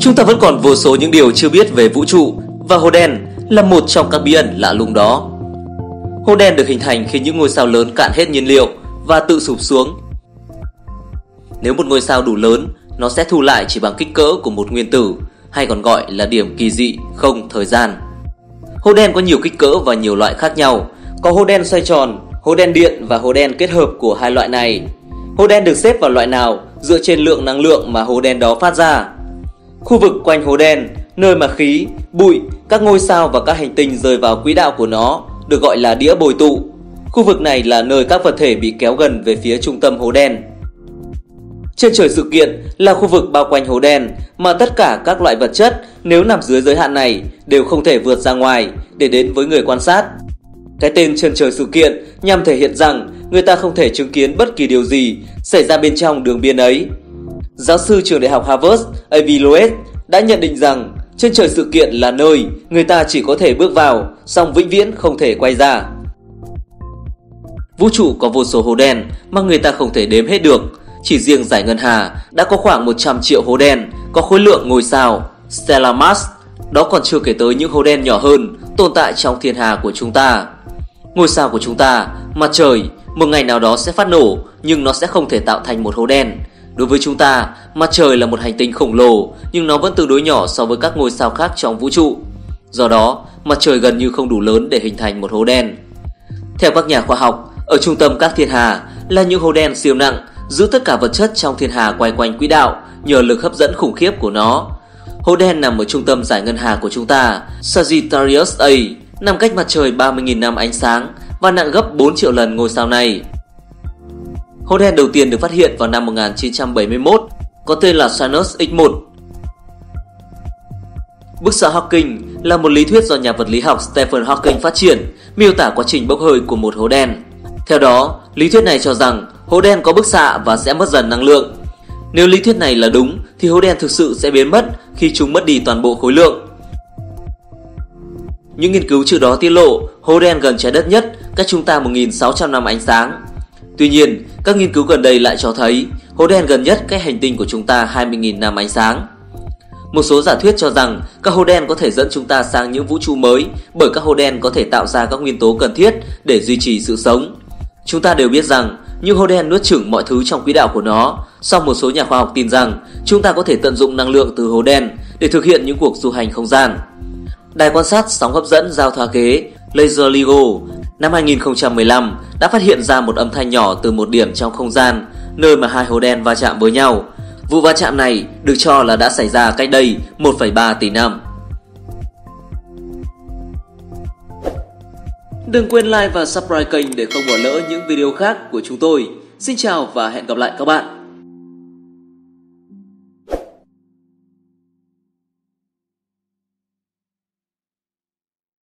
Chúng ta vẫn còn vô số những điều chưa biết về vũ trụ, và hố đen là một trong các bí ẩn lạ lùng đó. Hố đen được hình thành khi những ngôi sao lớn cạn hết nhiên liệu và tự sụp xuống. Nếu một ngôi sao đủ lớn, nó sẽ thu lại chỉ bằng kích cỡ của một nguyên tử, hay còn gọi là điểm kỳ dị không thời gian. Hố đen có nhiều kích cỡ và nhiều loại khác nhau. Có hố đen xoay tròn, hố đen điện và hố đen kết hợp của hai loại này. Hố đen được xếp vào loại nào dựa trên lượng năng lượng mà hố đen đó phát ra. Khu vực quanh hố đen, nơi mà khí, bụi, các ngôi sao và các hành tinh rơi vào quỹ đạo của nó, được gọi là đĩa bồi tụ. Khu vực này là nơi các vật thể bị kéo gần về phía trung tâm hố đen. Trên trời sự kiện là khu vực bao quanh hố đen mà tất cả các loại vật chất nếu nằm dưới giới hạn này đều không thể vượt ra ngoài để đến với người quan sát. Cái tên chân trời sự kiện nhằm thể hiện rằng người ta không thể chứng kiến bất kỳ điều gì xảy ra bên trong đường biên ấy. Giáo sư trường đại học Harvard A.V. Lewis đã nhận định rằng chân trời sự kiện là nơi người ta chỉ có thể bước vào, song vĩnh viễn không thể quay ra. Vũ trụ có vô số hố đen mà người ta không thể đếm hết được. Chỉ riêng dải ngân hà đã có khoảng 100 triệu hố đen có khối lượng ngôi sao, stellar mass. Đó còn chưa kể tới những hố đen nhỏ hơn tồn tại trong thiên hà của chúng ta. Ngôi sao của chúng ta, mặt trời, một ngày nào đó sẽ phát nổ, nhưng nó sẽ không thể tạo thành một hố đen. Đối với chúng ta, mặt trời là một hành tinh khổng lồ, nhưng nó vẫn tương đối nhỏ so với các ngôi sao khác trong vũ trụ. Do đó, mặt trời gần như không đủ lớn để hình thành một hố đen. Theo các nhà khoa học, ở trung tâm các thiên hà là những hố đen siêu nặng, giữ tất cả vật chất trong thiên hà quay quanh quỹ đạo nhờ lực hấp dẫn khủng khiếp của nó. Hố đen nằm ở trung tâm dải ngân hà của chúng ta, Sagittarius A, nằm cách mặt trời 30.000 năm ánh sáng và nặng gấp 4 triệu lần ngôi sao này. Hố đen đầu tiên được phát hiện vào năm 1971, có tên là Cygnus X-1. Bức xạ Hawking là một lý thuyết do nhà vật lý học Stephen Hawking phát triển, miêu tả quá trình bốc hơi của một hố đen. Theo đó, lý thuyết này cho rằng hố đen có bức xạ và sẽ mất dần năng lượng. Nếu lý thuyết này là đúng thì hố đen thực sự sẽ biến mất khi chúng mất đi toàn bộ khối lượng. Những nghiên cứu trước đó tiết lộ hố đen gần trái đất nhất, cách chúng ta 1.600 năm ánh sáng. Tuy nhiên, các nghiên cứu gần đây lại cho thấy hố đen gần nhất cách hành tinh của chúng ta 20.000 năm ánh sáng. Một số giả thuyết cho rằng các hố đen có thể dẫn chúng ta sang những vũ trụ mới bởi các hố đen có thể tạo ra các nguyên tố cần thiết để duy trì sự sống. Chúng ta đều biết rằng những hố đen nuốt chửng mọi thứ trong quỹ đạo của nó, song một số nhà khoa học tin rằng chúng ta có thể tận dụng năng lượng từ hố đen để thực hiện những cuộc du hành không gian. Đài quan sát sóng hấp dẫn giao thoa kế Laser LIGO năm 2015 đã phát hiện ra một âm thanh nhỏ từ một điểm trong không gian nơi mà hai hố đen va chạm với nhau. Vụ va chạm này được cho là đã xảy ra cách đây 1,3 tỷ năm. Đừng quên like và subscribe kênh để không bỏ lỡ những video khác của chúng tôi. Xin chào và hẹn gặp lại các bạn.